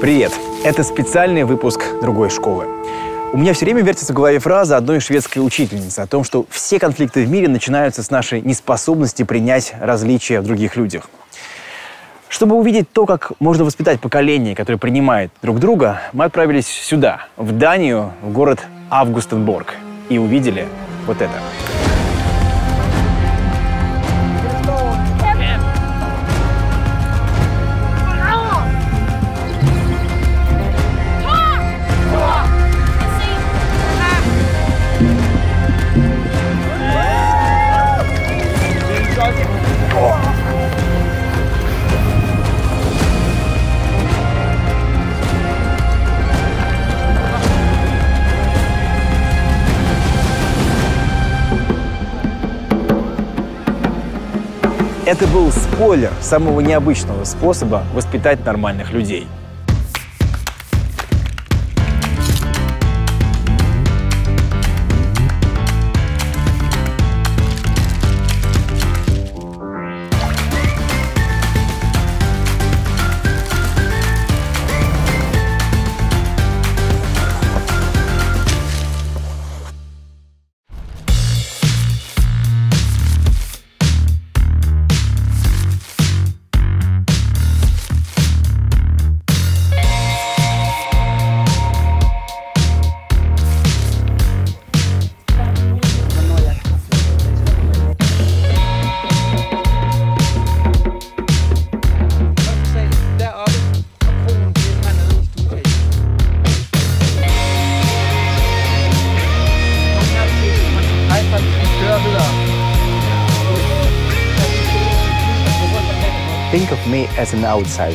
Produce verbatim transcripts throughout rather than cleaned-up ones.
Привет! Это специальный выпуск другой школы. У меня все время вертится в голове фраза одной шведской учительницы о том, что все конфликты в мире начинаются с нашей неспособности принять различия в других людях. Чтобы увидеть то, как можно воспитать поколение, которое принимает друг друга, мы отправились сюда, в Данию, в город Августенборг, и увидели вот это. Это был спойлер самого необычного способа воспитать нормальных людей.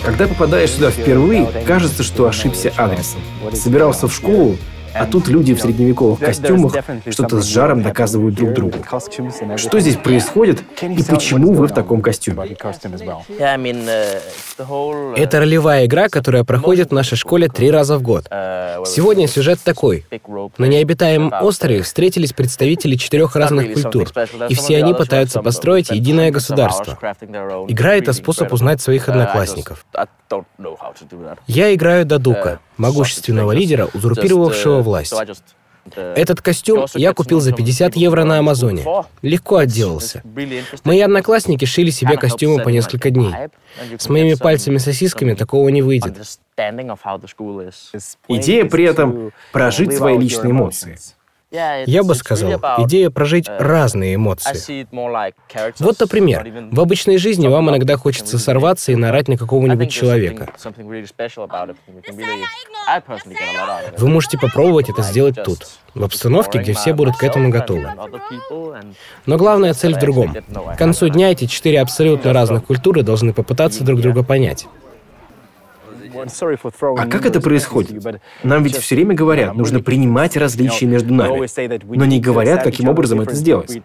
Когда попадаешь сюда впервые, кажется, что ошибся адресом. Собирался в школу, а тут люди в средневековых костюмах что-то с жаром доказывают друг другу. Что здесь происходит и почему вы в таком костюме? Это ролевая игра, которая проходит в нашей школе три раза в год. Сегодня сюжет такой. На необитаемом острове встретились представители четырех разных культур, и все они пытаются построить единое государство. Игра — это способ узнать своих одноклассников. Я играю Дадука, могущественного лидера, узурпировавшего власть. Этот костюм я купил за пятьдесят евро на Амазоне. Легко отделался. Мои одноклассники шили себе костюмы по несколько дней. С моими пальцами-сосисками такого не выйдет. Идея при этом — прожить свои личные эмоции. Я бы сказал, идея прожить разные эмоции. Вот, например, в обычной жизни вам иногда хочется сорваться и наорать на какого-нибудь человека. Вы можете попробовать это сделать тут, в обстановке, где все будут к этому готовы. Но главная цель в другом. К концу дня эти четыре абсолютно разных культуры должны попытаться друг друга понять. А как это происходит? Нам ведь все время говорят, нужно принимать различия между нами, но не говорят, каким образом это сделать.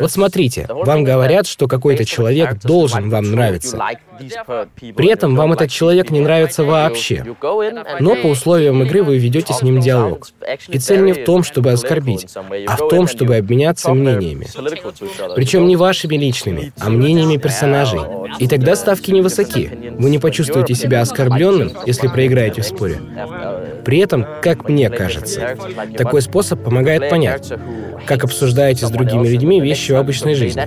Вот смотрите, вам говорят, что какой-то человек должен вам нравиться. При этом вам этот человек не нравится вообще. Но по условиям игры вы ведете с ним диалог. И цель не в том, чтобы оскорбить, а в том, чтобы обменяться мнениями. Причем не вашими личными, а мнениями персонажей. И тогда ставки невысоки. Вы не почувствуете себя оскорбленным, если проиграете в споре. При этом, как мне кажется, такой способ помогает понять, как обсуждаете с другими людьми вещи в обычной жизни.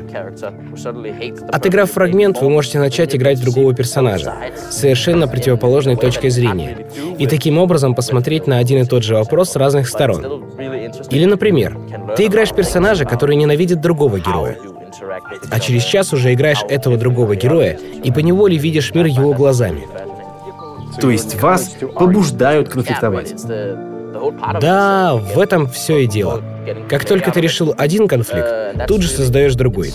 Отыграв фрагмент, вы можете начать играть другого персонажа с совершенно противоположной точкой зрения и таким образом посмотреть на один и тот же вопрос с разных сторон. Или, например, ты играешь персонажа, который ненавидит другого героя, а через час уже играешь этого другого героя и поневоле видишь мир его глазами. То есть вас побуждают конфликтовать. Да, в этом все и дело. Как только ты решил один конфликт, тут же создаешь другой.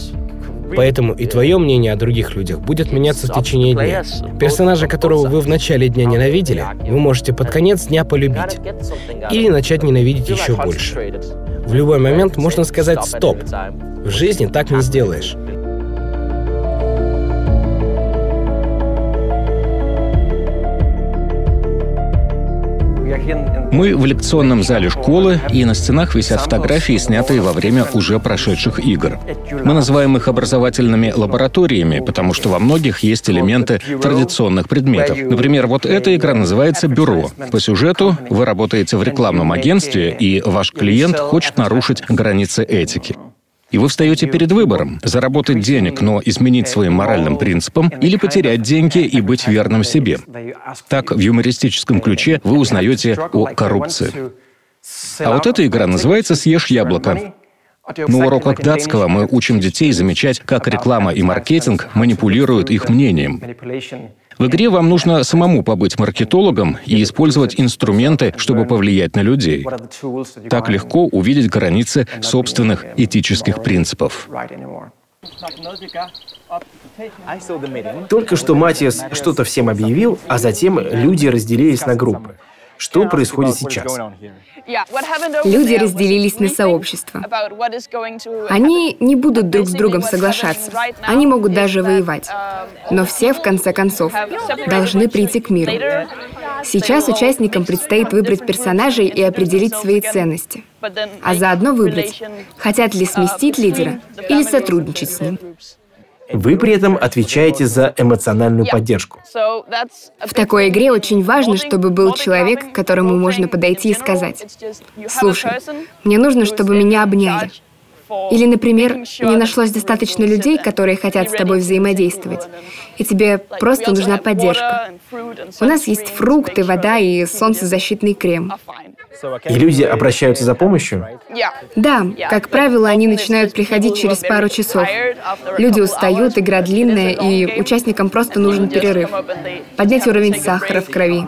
Поэтому и твое мнение о других людях будет меняться в течение дня. Персонажа, которого вы в начале дня ненавидели, вы можете под конец дня полюбить. Или начать ненавидеть еще больше. В любой момент можно сказать «стоп». В жизни так не сделаешь. Мы в лекционном зале школы, и на стенах висят фотографии, снятые во время уже прошедших игр. Мы называем их образовательными лабораториями, потому что во многих есть элементы традиционных предметов. Например, вот эта игра называется «Бюро». По сюжету вы работаете в рекламном агентстве, и ваш клиент хочет нарушить границы этики. И вы встаете перед выбором – заработать денег, но изменить своим моральным принципам, или потерять деньги и быть верным себе. Так, в юмористическом ключе вы узнаете о коррупции. А вот эта игра называется «Съешь яблоко». На уроках датского мы учим детей замечать, как реклама и маркетинг манипулируют их мнением. В игре вам нужно самому побыть маркетологом и использовать инструменты, чтобы повлиять на людей. Так легко увидеть границы собственных этических принципов. Только что Матиас что-то всем объявил, а затем люди разделились на группы. Что происходит сейчас? Люди разделились на сообщества. Они не будут друг с другом соглашаться. Они могут даже воевать. Но все, в конце концов, должны прийти к миру. Сейчас участникам предстоит выбрать персонажей и определить свои ценности. А заодно выбрать, хотят ли сместить лидера или сотрудничать с ним. Вы при этом отвечаете за эмоциональную поддержку. В такой игре очень важно, чтобы был человек, к которому можно подойти и сказать: «Слушай, мне нужно, чтобы меня обняли». Или, например, не нашлось достаточно людей, которые хотят с тобой взаимодействовать, и тебе просто нужна поддержка. У нас есть фрукты, вода и солнцезащитный крем. И люди обращаются за помощью? Да, как правило, они начинают приходить через пару часов. Люди устают, игра длинная, и участникам просто нужен перерыв. Поднять уровень сахара в крови.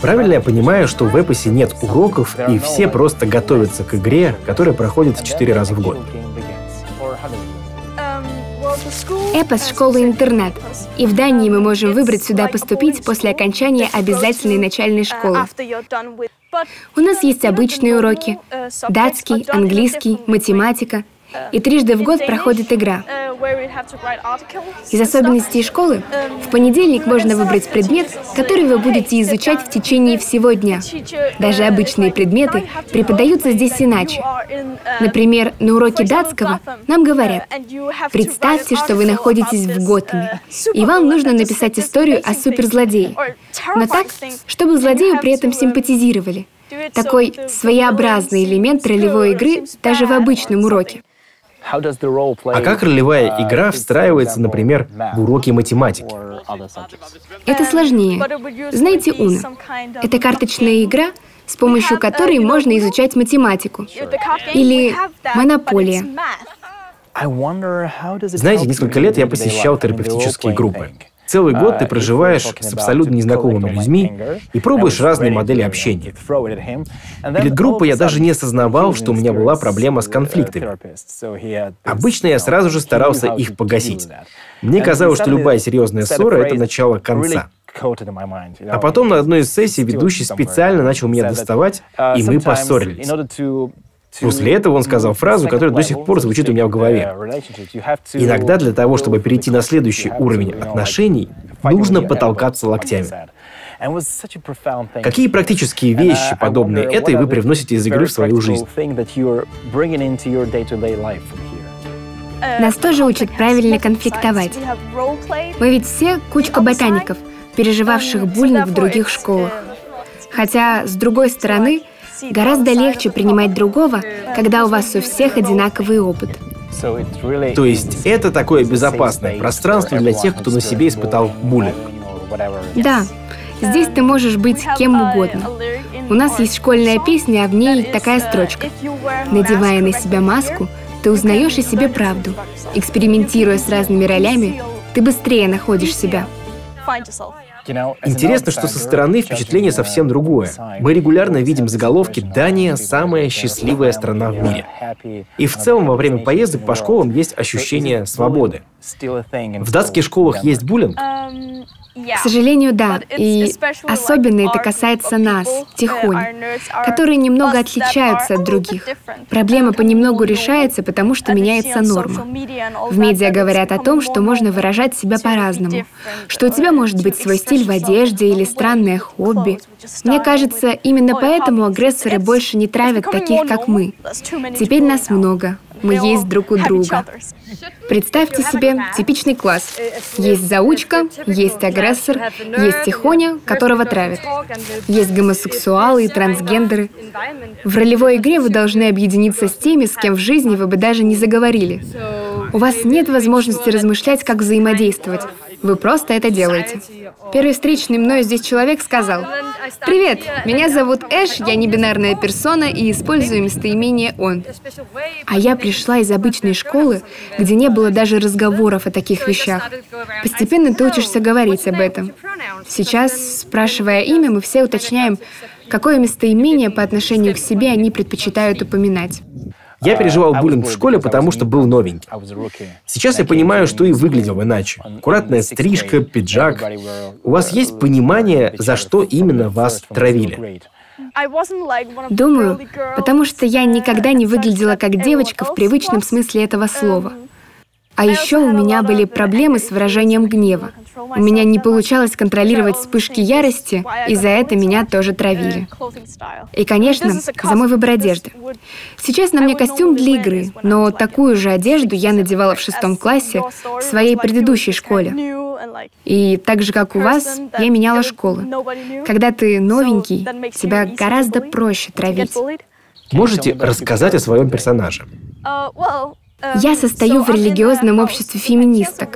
Правильно я понимаю, что в Эпосе нет уроков, и все просто готовятся к игре, которая проходит четыре раза в год? Эпос — школа-интернат, и в Дании мы можем выбрать сюда поступить после окончания обязательной начальной школы. У нас есть обычные уроки — датский, английский, математика, и трижды в год проходит игра. Из особенностей школы — в понедельник можно выбрать предмет, который вы будете изучать в течение всего дня. Даже обычные предметы преподаются здесь иначе. Например, на уроке датского нам говорят: «Представьте, что вы находитесь в Готэме, и вам нужно написать историю о суперзлодее, но так, чтобы злодею при этом симпатизировали». Такой своеобразный элемент ролевой игры даже в обычном уроке. А как ролевая игра встраивается, например, в уроки математики? Это сложнее. Знаете, Уна, это карточная игра, с помощью которой можно изучать математику. Или монополия. Знаете, несколько лет я посещал терапевтические группы. Целый год ты проживаешь с абсолютно незнакомыми людьми и пробуешь разные модели общения. Перед группой я даже не осознавал, что у меня была проблема с конфликтами. Обычно я сразу же старался их погасить. Мне казалось, что любая серьезная ссора — это начало конца. А потом на одной из сессий ведущий специально начал меня доставать, и мы поссорились. После этого он сказал фразу, которая до сих пор звучит у меня в голове. Иногда для того, чтобы перейти на следующий уровень отношений, нужно потолкаться локтями. Какие практические вещи, подобные этой, вы привносите из игры в свою жизнь? Нас тоже учат правильно конфликтовать. Мы ведь все кучка ботаников, переживавших буллинг в других школах. Хотя, с другой стороны, гораздо легче принимать другого, когда у вас у всех одинаковый опыт. То есть это такое безопасное пространство для тех, кто на себе испытал буллинг? Да. Здесь ты можешь быть кем угодно. У нас есть школьная песня, а в ней такая строчка: «Надевая на себя маску, ты узнаешь о себе правду. Экспериментируя с разными ролями, ты быстрее находишь себя». Интересно, что со стороны впечатление совсем другое. Мы регулярно видим заголовки «Дания – самая счастливая страна в мире». И в целом во время поездок по школам есть ощущение свободы. В датских школах есть буллинг? К сожалению, да. И особенно это касается нас, тихонь, которые немного отличаются от других. Проблема понемногу решается, потому что меняется норма. В медиа говорят о том, что можно выражать себя по-разному, что у тебя может быть свой стиль в одежде или странное хобби. Мне кажется, именно поэтому агрессоры больше не травят таких, как мы. Теперь нас много. Мы есть друг у друга. Представьте себе типичный класс. Есть заучка, есть агрессор, есть тихоня, которого травят. Есть гомосексуалы и трансгендеры. В ролевой игре вы должны объединиться с теми, с кем в жизни вы бы даже не заговорили. У вас нет возможности размышлять, как взаимодействовать. Вы просто это делаете. Первый встречный мною здесь человек сказал: «Привет, меня зовут Эш, я не бинарная персона и использую местоимение «он». А я пришла из обычной школы, где не было даже разговоров о таких вещах. Постепенно ты учишься говорить об этом. Сейчас, спрашивая имя, мы все уточняем, какое местоимение по отношению к себе они предпочитают упоминать». Я переживал буллинг в школе, потому что был новенький. Сейчас я понимаю, что и выглядел иначе. Аккуратная стрижка, пиджак. У вас есть понимание, за что именно вас травили? Думаю, потому что я никогда не выглядела как девочка в привычном смысле этого слова. А еще у меня были проблемы с выражением гнева. У меня не получалось контролировать вспышки ярости, и за это меня тоже травили. И, конечно, за мой выбор одежды. Сейчас на мне костюм для игры, но такую же одежду я надевала в шестом классе в своей предыдущей школе. И так же, как у вас, я меняла школы. Когда ты новенький, тебя гораздо проще травить. Можете рассказать о своем персонаже? Я состою в религиозном обществе феминисток.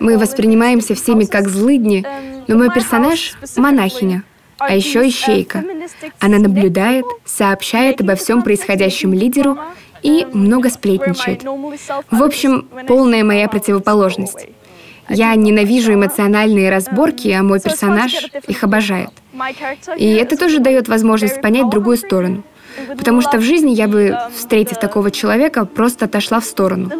Мы воспринимаемся всеми как злыдни, но мой персонаж — монахиня, а еще ищейка. Она наблюдает, сообщает обо всем происходящем лидеру и много сплетничает. В общем, полная моя противоположность. Я ненавижу эмоциональные разборки, а мой персонаж их обожает. И это тоже дает возможность понять другую сторону. Потому что в жизни я бы, встретив такого человека, просто отошла в сторону.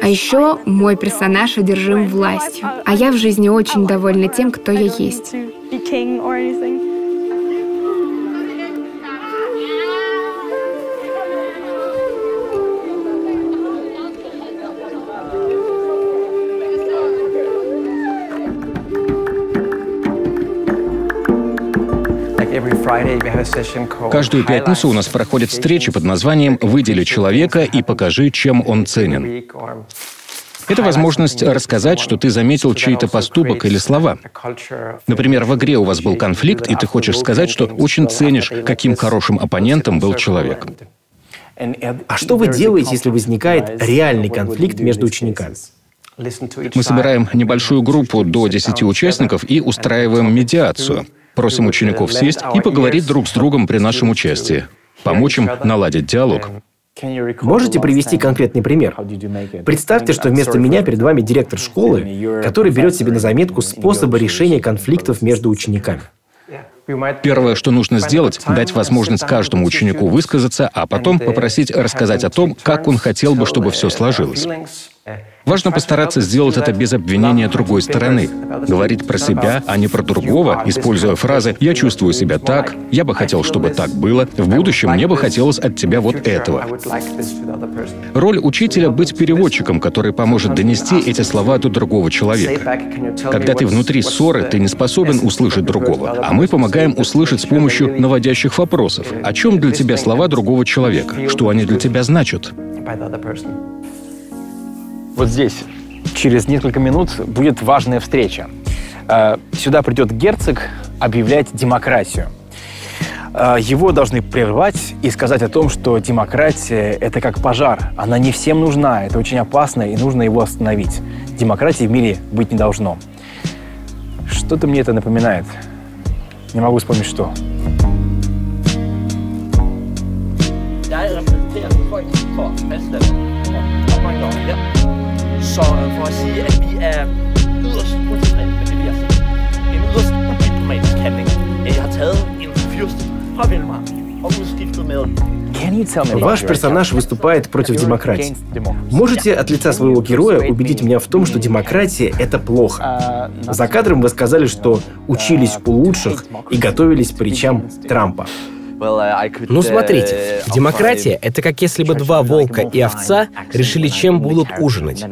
А еще мой персонаж одержим властью. А я в жизни очень довольна тем, кто я есть. Каждую пятницу у нас проходят встречи под названием «Выдели человека и покажи, чем он ценен». Это возможность рассказать, что ты заметил чей-то поступок или слова. Например, в игре у вас был конфликт, и ты хочешь сказать, что очень ценишь, каким хорошим оппонентом был человек. А что вы делаете, если возникает реальный конфликт между учениками? Мы собираем небольшую группу до десяти участников и устраиваем медиацию. Просим учеников сесть и поговорить друг с другом при нашем участии. Помочь им наладить диалог. Можете привести конкретный пример? Представьте, что вместо меня перед вами директор школы, который берет себе на заметку способы решения конфликтов между учениками. Первое, что нужно сделать, дать возможность каждому ученику высказаться, а потом попросить рассказать о том, как он хотел бы, чтобы все сложилось. Важно постараться сделать это без обвинения другой стороны. Говорить про себя, а не про другого, используя фразы «я чувствую себя так», «я бы хотел, чтобы так было», «в будущем мне бы хотелось от тебя вот этого». Роль учителя — быть переводчиком, который поможет донести эти слова до другого человека. Когда ты внутри ссоры, ты не способен услышать другого, а мы помогаем услышать с помощью наводящих вопросов. О чем для тебя слова другого человека? Что они для тебя значат? Вот здесь через несколько минут будет важная встреча. Сюда придет герцог объявлять демократию. Его должны прервать и сказать о том, что демократия — это как пожар. Она не всем нужна, это очень опасно, и нужно его остановить. Демократии в мире быть не должно. Что-то мне это напоминает. Не могу вспомнить, что. Så for at sige, at vi er yderst utilfredse med det, vi har set. En yderst Ваш персонаж выступает против демократии. Можете от лица своего героя убедить меня в том, что демократия — это плохо? За кадром вы сказали, что учились у лучших и готовились к речам Трампа. Ну, смотрите, демократия — это как если бы два волка и овца решили, чем будут ужинать.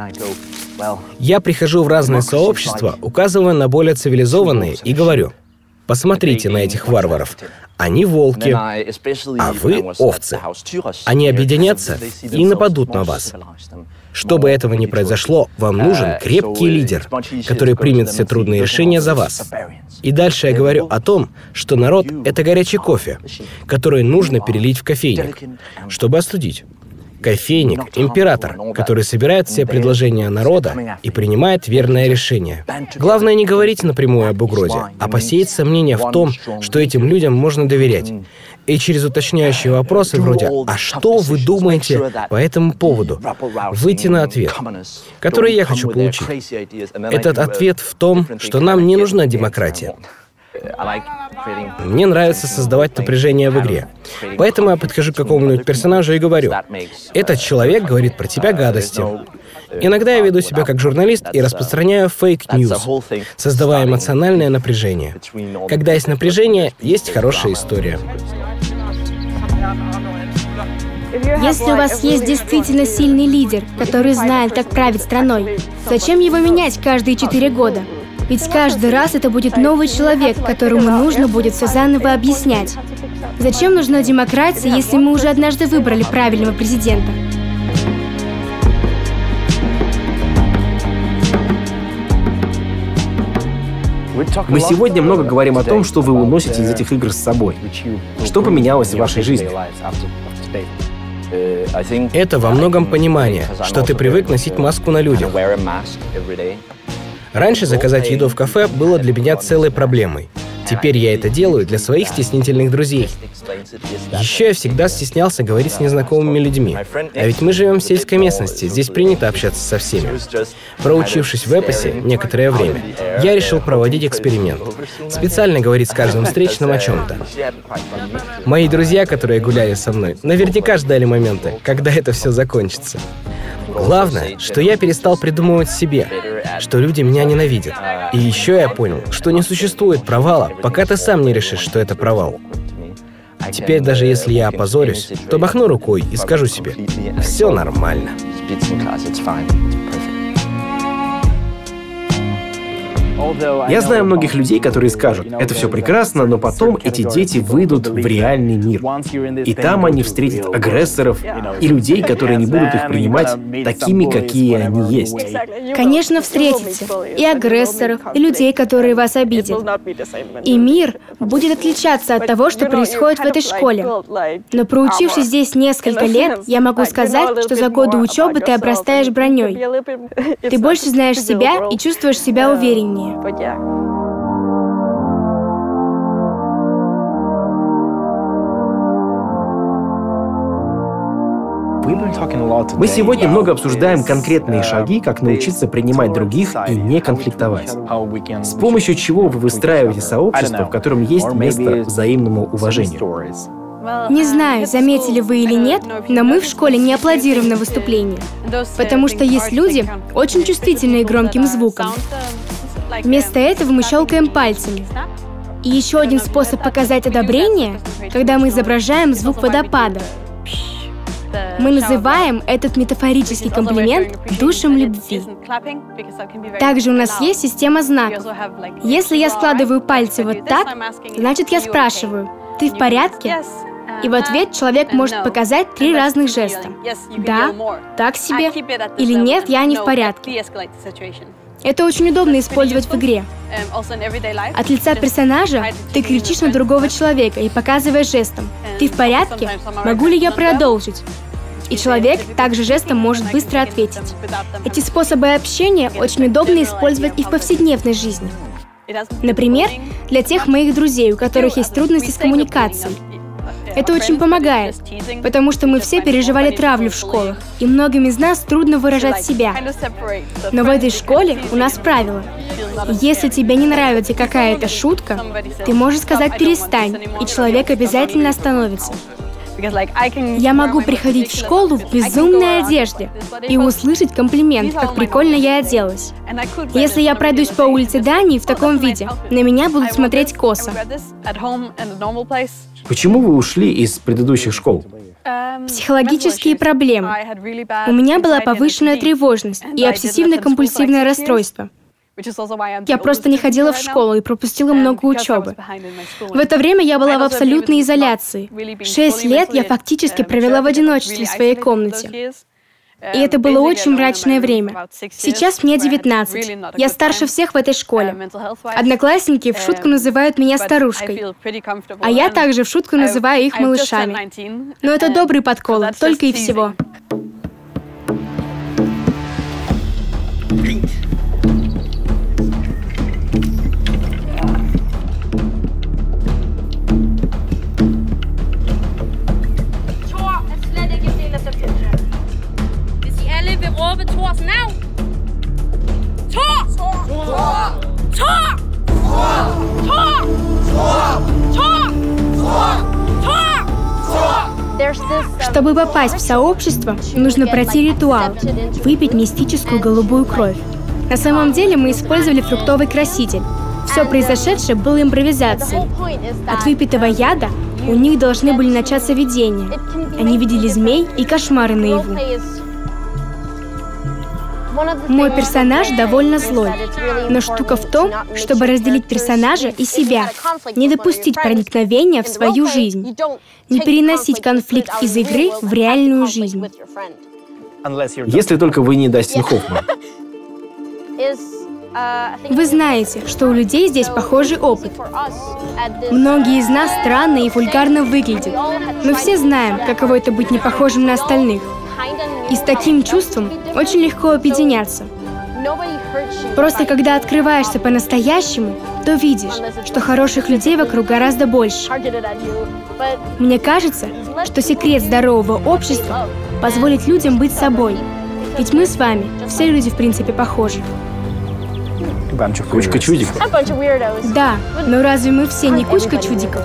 Я прихожу в разные сообщества, указывая на более цивилизованные, и говорю: посмотрите на этих варваров. Они волки, а вы овцы. Они объединятся и нападут на вас. Чтобы этого не произошло, вам нужен крепкий лидер, который примет все трудные решения за вас. И дальше я говорю о том, что народ — это горячий кофе, который нужно перелить в кофейник, чтобы остудить. Кофейник — император, который собирает все предложения народа и принимает верное решение. Главное не говорить напрямую об угрозе, а посеять сомнения в том, что этим людям можно доверять. И через уточняющие вопросы вроде «А что вы думаете по этому поводу?» выйти на ответ, который я хочу получить. Этот ответ в том, что нам не нужна демократия. Мне нравится создавать напряжение в игре. Поэтому я подхожу к какому-нибудь персонажу и говорю: этот человек говорит про тебя гадости. Иногда я веду себя как журналист и распространяю фейк-ньюс, создавая эмоциональное напряжение. Когда есть напряжение, есть хорошая история. Если у вас есть действительно сильный лидер, который знает, как править страной, зачем его менять каждые четыре года? Ведь каждый раз это будет новый человек, которому нужно будет все заново объяснять. Зачем нужна демократия, если мы уже однажды выбрали правильного президента? Мы сегодня много говорим о том, что вы уносите из этих игр с собой. Что поменялось в вашей жизни? Это во многом понимание, что ты привык носить маску на людях. Раньше заказать еду в кафе было для меня целой проблемой. Теперь я это делаю для своих стеснительных друзей. Еще я всегда стеснялся говорить с незнакомыми людьми. А ведь мы живем в сельской местности, здесь принято общаться со всеми. Проучившись в Эпосе некоторое время, я решил проводить эксперимент. Специально говорить с каждым встречным о чем-то. Мои друзья, которые гуляли со мной, наверняка ждали момента, когда это все закончится. Главное, что я перестал придумывать себе, что люди меня ненавидят. И еще я понял, что не существует провала, пока ты сам не решишь, что это провал. Теперь даже если я опозорюсь, то махну рукой и скажу себе: все нормально. Я знаю многих людей, которые скажут: это все прекрасно, но потом эти дети выйдут в реальный мир. И там они встретят агрессоров и людей, которые не будут их принимать такими, какие они есть. Конечно, встретите и агрессоров, и людей, которые вас обидят. И мир будет отличаться от того, что происходит в этой школе. Но проучившись здесь несколько лет, я могу сказать, что за годы учебы ты обрастаешь броней. Ты больше знаешь себя и чувствуешь себя увереннее. Мы сегодня много обсуждаем конкретные шаги, как научиться принимать других и не конфликтовать. С помощью чего вы выстраиваете сообщество, в котором есть место взаимному уважению? Не знаю, заметили вы или нет, но мы в школе не аплодируем на выступление, потому что есть люди, очень чувствительные к громким звукам. Вместо этого мы щелкаем пальцами. И еще один способ показать одобрение, когда мы изображаем звук водопада. Мы называем этот метафорический комплимент «душем любви». Также у нас есть система знаков. Если я складываю пальцы вот так, значит, я спрашиваю: «Ты в порядке?» И в ответ человек может показать три разных жеста: «Да», «Так себе» или «Нет, я не в порядке». Это очень удобно использовать в игре. От лица персонажа ты кричишь на другого человека и показываешь жестом: «Ты в порядке? Могу ли я продолжить?» И человек также жестом может быстро ответить. Эти способы общения очень удобно использовать и в повседневной жизни. Например, для тех моих друзей, у которых есть трудности с коммуникацией. Это очень помогает, потому что мы все переживали травлю в школах, и многим из нас трудно выражать себя. Но в этой школе у нас правило. Если тебе не нравится какая-то шутка, ты можешь сказать «перестань», и человек обязательно остановится. Я могу приходить в школу в безумной одежде и услышать комплимент, как прикольно я оделась. Если я пройдусь по улице Дании в таком виде, на меня будут смотреть косо. Почему вы ушли из предыдущих школ? Психологические проблемы. У меня была повышенная тревожность и обсессивно-компульсивное расстройство. Я просто не ходила в школу и пропустила много учебы. В это время я была в абсолютной изоляции. Шесть лет я фактически провела в одиночестве в своей комнате. И это было очень мрачное время. Сейчас мне девятнадцать. Я старше всех в этой школе. Одноклассники в шутку называют меня старушкой. А я также в шутку называю их малышами. Но это добрый подкол, только и всего. Чтобы попасть в сообщество, нужно пройти ритуал, выпить мистическую голубую кровь. На самом деле мы использовали фруктовый краситель. Все произошедшее было импровизацией. От выпитого яда у них должны были начаться видения. Они видели змей и кошмары наяву. Мой персонаж довольно злой, но штука в том, чтобы разделить персонажа и себя, не допустить проникновения в свою жизнь, не переносить конфликт из игры в реальную жизнь. Если только вы не Дастин Хоффман. Вы знаете, что у людей здесь похожий опыт. Многие из нас странно и вульгарно выглядят. Мы все знаем, каково это быть непохожим на остальных. И с таким чувством очень легко объединяться. Просто когда открываешься по-настоящему, то видишь, что хороших людей вокруг гораздо больше. Мне кажется, что секрет здорового общества позволит людям быть собой. Ведь мы с вами, все люди в принципе похожи. Кучка чудиков. Да, но разве мы все не кучка чудиков?